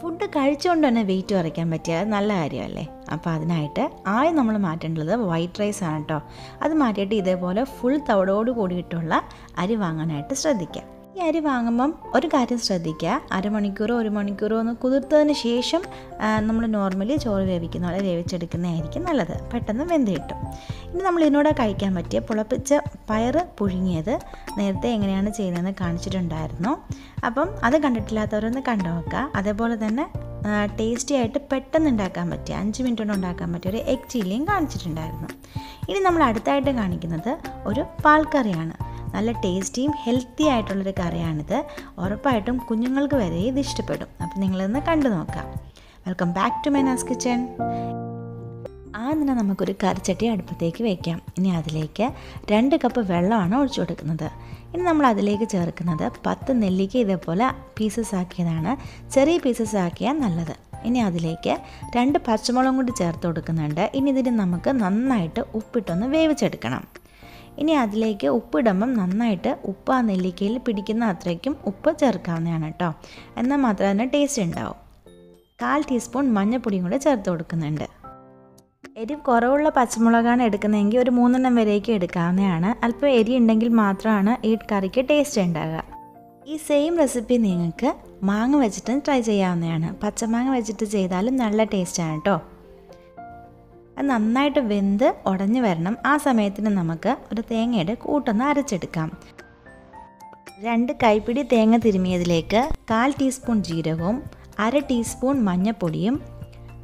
Food കഴിച്ചുകൊണ്ട് തന്നെ wait കുറയ്ക്കാൻ പറ്റിയ നല്ല കാര്യമല്ലേ. അപ്പോൾ അതിനായിട്ട് ആദ്യം നമ്മൾ മാറ്റേണ്ടത് വൈറ്റ് റൈസ് ആണ് കേട്ടോ. അത് മാറ്റിയിട്ട് ഇതേപോലെ ഫുൾ തവിടോട് കൂടിയിട്ടുള്ള അരി വാങ്ങാനായിട്ട് ശ്രദ്ധിക്കുക. ഈ അരി വാങ്ങുമ്പം ഒരു കാര്യം ശ്രദ്ധിക്കുക, അരമണിക്കൂറോ ഒരു മണിക്കൂറോ ഒന്ന് കുതിർത്തതിന് ശേഷം നമ്മൾ നോർമലി ചോറ് വേവിക്കുന്ന പോലെ വേവിച്ചെടുക്കുന്നതായിരിക്കും നല്ലത്, പെട്ടെന്ന് വെന്ത് കിട്ടും. ഇനി നമ്മൾ ഇതിനോടെ കഴിക്കാൻ പറ്റിയ പുളപ്പിച്ച പയർ പുഴുങ്ങിയത് നേരത്തെ എങ്ങനെയാണ് ചെയ്യുന്നതെന്ന് കാണിച്ചിട്ടുണ്ടായിരുന്നു. അപ്പം അത് കണ്ടിട്ടില്ലാത്തവരൊന്ന് കണ്ടു നോക്കുക. അതേപോലെ തന്നെ ടേസ്റ്റി ആയിട്ട് പെട്ടെന്ന് ഉണ്ടാക്കാൻ പറ്റിയ 5 മിനിറ്റ് കൊണ്ട് ഉണ്ടാക്കാൻ പറ്റിയ ഒരു എഗ് ചില്ലിയും കാണിച്ചിട്ടുണ്ടായിരുന്നു. ഇനി നമ്മൾ അടുത്തായിട്ട് കാണിക്കുന്നത് ഒരു പാൽക്കറിയാണ്. നല്ല ടേസ്റ്റിയും ഹെൽത്തി ആയിട്ടുള്ളൊരു കറിയാണിത്. ഉറപ്പായിട്ടും കുഞ്ഞുങ്ങൾക്ക് വരെ ഇത് ഇഷ്ടപ്പെടും. അപ്പം നിങ്ങളിന്ന് കണ്ടു നോക്കാം. Welcome back to Maina's kitchen. ആദ്യം തന്നെ നമുക്കൊരു കറിച്ചട്ടി അടുപ്പത്തേക്ക് വയ്ക്കാം. ഇനി അതിലേക്ക് 2 കപ്പ് വെള്ളമാണ് ഒഴിച്ചു കൊടുക്കുന്നത്. ഇനി നമ്മൾ അതിലേക്ക് ചേർക്കുന്നത് 10 നെല്ലിക്ക ഇതേപോലെ പീസസ് ആക്കിയതാണ്, ചെറിയ പീസസ് ആക്കിയാൽ നല്ലത്. ഇനി അതിലേക്ക് 2 പച്ചമുളകും കൂടി ചേർത്ത് കൊടുക്കുന്നുണ്ട്. ഇനി ഇതിന് നമുക്ക് നന്നായിട്ട് ഉപ്പിട്ടൊന്ന് വേവിച്ചെടുക്കണം. ഇനി അതിലേക്ക് ഉപ്പിടുമ്പം നന്നായിട്ട് ഉപ്പ് ആ നെല്ലിക്കയിൽ പിടിക്കുന്ന അത്രയ്ക്കും ഉപ്പ് ചേർക്കാവുന്നതാണ് കേട്ടോ. എന്നാൽ മാത്രമേ അതിന് ടേസ്റ്റ് ഉണ്ടാവും. 1/4 ടീസ്പൂൺ മഞ്ഞൾപ്പൊടിയും കൂടെ ചേർത്ത് കൊടുക്കുന്നുണ്ട്. എരിവ് കുറവുള്ള പച്ചമുളകാണ് എടുക്കുന്നതെങ്കിൽ ഒരു 3 വരെയൊക്കെ എടുക്കാവുന്നതാണ്. അല്പം എരി ഉണ്ടെങ്കിൽ മാത്രമാണ് ഈ കറിക്ക് ടേസ്റ്റ് ഉണ്ടാവുക. ഈ സെയിം റെസിപ്പി നിങ്ങൾക്ക് മാങ്ങ വെച്ചിട്ടും ട്രൈ ചെയ്യാവുന്നതാണ്. പച്ചമാങ്ങ വെച്ചിട്ട് ചെയ്താലും നല്ല ടേസ്റ്റാണ് കേട്ടോ. അത് നന്നായിട്ട് വെന്ത് ഉടഞ്ഞു വരണം. ആ സമയത്തിന് നമുക്ക് ഒരു തേങ്ങയുടെ കൂട്ടൊന്ന് അരച്ചെടുക്കാം. 2 കൈപ്പിടി തേങ്ങ തിരുമിയതിലേക്ക് 1/4 ടീസ്പൂൺ ജീരകവും 1/2 ടീസ്പൂൺ മഞ്ഞൾപ്പൊടിയും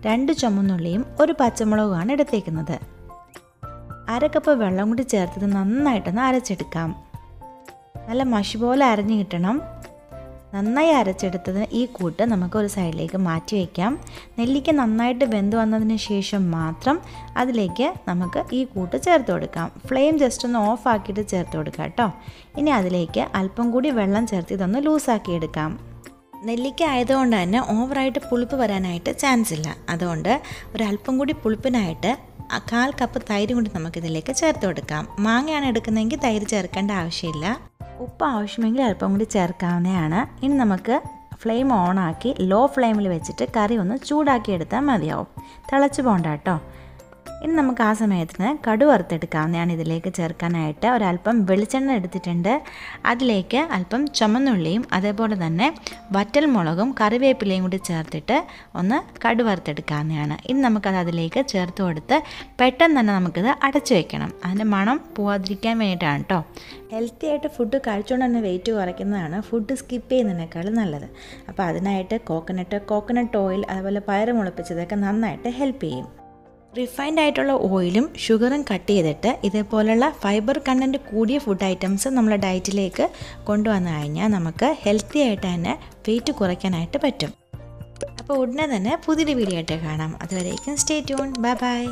2 ചുമന്നുള്ളിയും 1 പച്ചമുളകുമാണ് എടുത്തേക്കുന്നത്. 1 കപ്പ് വെള്ളം കൂടി ചേർത്തത് നന്നായിട്ടൊന്ന് അരച്ചെടുക്കാം. നല്ല മഷി പോലെ അരഞ്ഞു കിട്ടണം. നന്നായി അരച്ചെടുത്തതിന് ഈ കൂട്ട് നമുക്കൊരു സൈഡിലേക്ക് മാറ്റി വയ്ക്കാം. നെല്ലിക്ക നന്നായിട്ട് വെന്ത് വന്നതിന് ശേഷം മാത്രം അതിലേക്ക് നമുക്ക് ഈ കൂട്ട് ചേർത്ത് കൊടുക്കാം. ഫ്ലെയിം ജസ്റ്റ് ഒന്ന് ഓഫാക്കിയിട്ട് ചേർത്ത് കൊടുക്കാം കേട്ടോ. ഇനി അതിലേക്ക് അല്പം കൂടി വെള്ളം ചേർത്ത് ഇതൊന്ന് ലൂസാക്കിയെടുക്കാം. നെല്ലിക്ക ആയതുകൊണ്ട് തന്നെ ഓവറായിട്ട് പുളിപ്പ് വരാനായിട്ട് ചാൻസ് ഇല്ല. അതുകൊണ്ട് ഒരല്പം കൂടി പുളിപ്പിനായിട്ട് 1/4 കപ്പ് തൈര് കൂടി നമുക്കിതിലേക്ക് ചേർത്ത് കൊടുക്കാം. മാങ്ങയാണ് എടുക്കുന്നതെങ്കിൽ തൈര് ചേർക്കേണ്ട ആവശ്യമില്ല. ഉപ്പ് ആവശ്യമെങ്കിൽ അല്പം കൂടി ചേർക്കാവുന്നതാണ്. ഇനി നമുക്ക് ഫ്ലെയിം ഓണാക്കി ലോ ഫ്ലെയിമിൽ വെച്ചിട്ട് കറി ഒന്ന് ചൂടാക്കിയെടുത്താൽ മതിയാവും. തിളച്ച് പോകണ്ട കേട്ടോ. ഇനി നമുക്ക് ആ സമയത്തിന് കടുക് വറുത്തെടുക്കാവുന്നതാണ്. ഇതിലേക്ക് ചേർക്കാനായിട്ട് ഒരല്പം വെളിച്ചെണ്ണ എടുത്തിട്ടുണ്ട്. അതിലേക്ക് അല്പം ചുമന്നുള്ളിയും അതേപോലെ തന്നെ വറ്റൽമുളകും കറിവേപ്പിലയും കൂടി ചേർത്തിട്ട് ഒന്ന് കടുക് വറുത്തെടുക്കാവുന്നതാണ്. ഇനി നമുക്കത് അതിലേക്ക് ചേർത്ത് കൊടുത്ത് പെട്ടെന്ന് തന്നെ നമുക്കിത് അടച്ചു വയ്ക്കണം. അതിൻ്റെ മണം പോവാതിരിക്കാൻ വേണ്ടിയിട്ടാണ് കേട്ടോ. ഹെൽത്തി ആയിട്ട് ഫുഡ് കഴിച്ചുകൊണ്ട് തന്നെ വെയിറ്റ് കുറയ്ക്കുന്നതാണ് ഫുഡ് സ്കിപ്പ് ചെയ്യുന്നതിനേക്കാളും നല്ലത്. അപ്പോൾ അതിനായിട്ട് കോക്കനട്ട് ഓയിൽ അതുപോലെ പയറ് മുളപ്പിച്ചതൊക്കെ നന്നായിട്ട് ഹെൽപ്പ് ചെയ്യും. റിഫൈൻഡ് ആയിട്ടുള്ള ഓയിലും ഷുഗറും കട്ട് ചെയ്തിട്ട് ഇതേപോലെയുള്ള ഫൈബർ കണ്ടൻറ്റ് കൂടിയ ഫുഡ് ഐറ്റംസ് നമ്മളെ ഡയറ്റിലേക്ക് കൊണ്ടുവന്നു കഴിഞ്ഞാൽ നമുക്ക് ഹെൽത്തി ആയിട്ട് തന്നെ വെയിറ്റ് കുറയ്ക്കാനായിട്ട് പറ്റും. അപ്പോൾ ഉടനെ തന്നെ പുതിയൊരു വീഡിയോ ആയിട്ട് കാണാം. അതുവരേക്കും സ്റ്റേ ട്യൂൺ. Bye bye.